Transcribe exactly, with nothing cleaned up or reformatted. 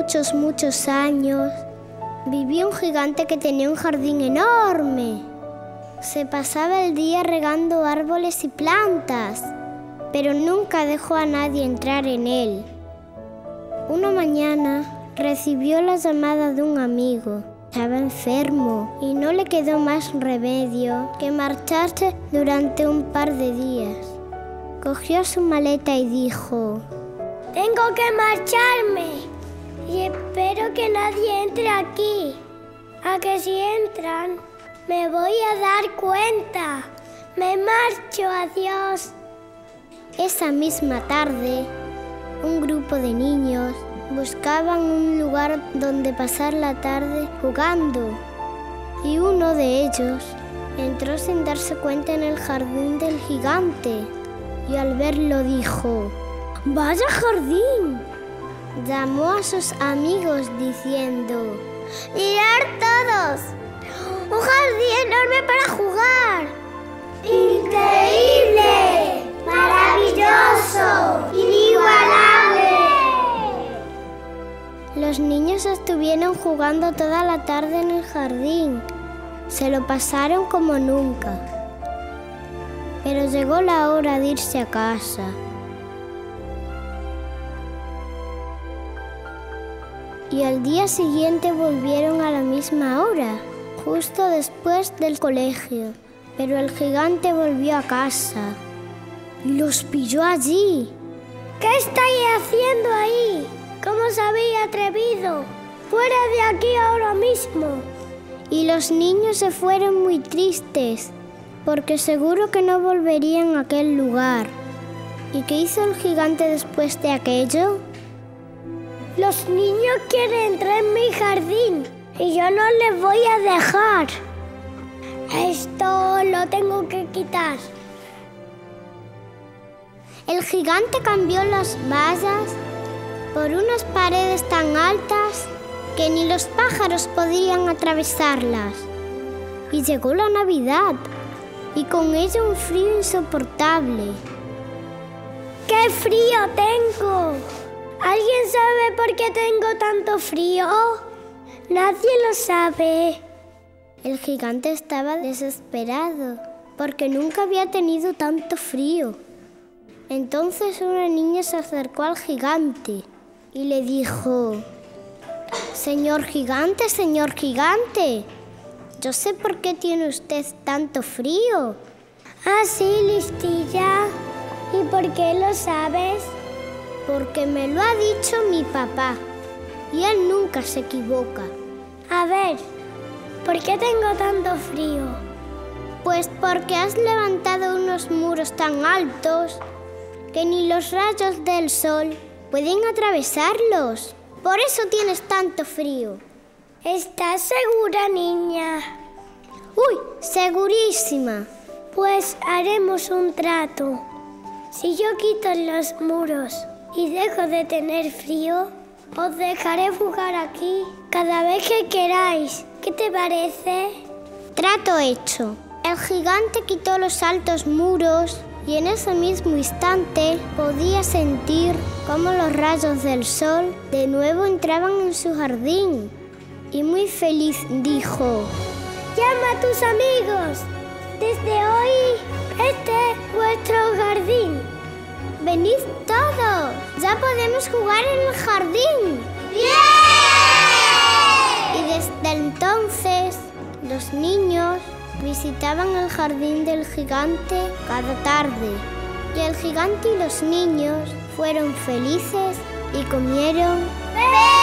muchos, muchos años, vivía un gigante que tenía un jardín enorme. Se pasaba el día regando árboles y plantas, pero nunca dejó a nadie entrar en él. Una mañana recibió la llamada de un amigo. Estaba enfermo y no le quedó más remedio que marcharse durante un par de días. Cogió su maleta y dijo: «Tengo que marcharme y espero que nadie entre aquí. A que si entran, me voy a dar cuenta. Me marcho, adiós». Esa misma tarde, un grupo de niños buscaban un lugar donde pasar la tarde jugando, y uno de ellos entró sin darse cuenta en el jardín del gigante, y al verlo dijo: «¡Vaya jardín!». Llamó a sus amigos diciendo: «¡Mirad todos! ¡Un jardín enorme para jugar! ¡Increíble! ¡Maravilloso! ¡Inigualable!». Los niños estuvieron jugando toda la tarde en el jardín. Se lo pasaron como nunca. Pero llegó la hora de irse a casa. Y al día siguiente volvieron a la misma hora, justo después del colegio. Pero el gigante volvió a casa y los pilló allí. «¿Qué estáis haciendo ahí? ¿Cómo os habéis atrevido? ¡Fuera de aquí ahora mismo!». Y los niños se fueron muy tristes, porque seguro que no volverían a aquel lugar. ¿Y qué hizo el gigante después de aquello? «Los niños quieren entrar en mi jardín y yo no les voy a dejar. Esto lo tengo que quitar». El gigante cambió las vallas por unas paredes tan altas que ni los pájaros podían atravesarlas. Y llegó la Navidad, y con ella un frío insoportable. «¡Qué frío tengo! ¿Alguien sabe por qué tengo tanto frío? Nadie lo sabe». El gigante estaba desesperado porque nunca había tenido tanto frío. Entonces una niña se acercó al gigante y le dijo: «Señor gigante, señor gigante, yo sé por qué tiene usted tanto frío». «¿Ah, sí, listilla? ¿Y por qué lo sabes?». «Porque me lo ha dicho mi papá, y él nunca se equivoca». «A ver, ¿por qué tengo tanto frío?». «Pues porque has levantado unos muros tan altos que ni los rayos del sol pueden atravesarlos. Por eso tienes tanto frío». «¿Estás segura, niña?». «Uy, segurísima». «Pues haremos un trato. Si yo quito los muros y dejo de tener frío, os dejaré jugar aquí cada vez que queráis. ¿Qué te parece?». Trato hecho. El gigante quitó los altos muros y en ese mismo instante podía sentir cómo los rayos del sol de nuevo entraban en su jardín. Y muy feliz dijo: «Llama a tus amigos. Desde hoy, este es vuestro jardín. Venid todos, ya podemos jugar en el jardín». ¡Bien! Y desde entonces, los niños visitaban el jardín del gigante cada tarde. Y el gigante y los niños fueron felices y comieron ¡bien!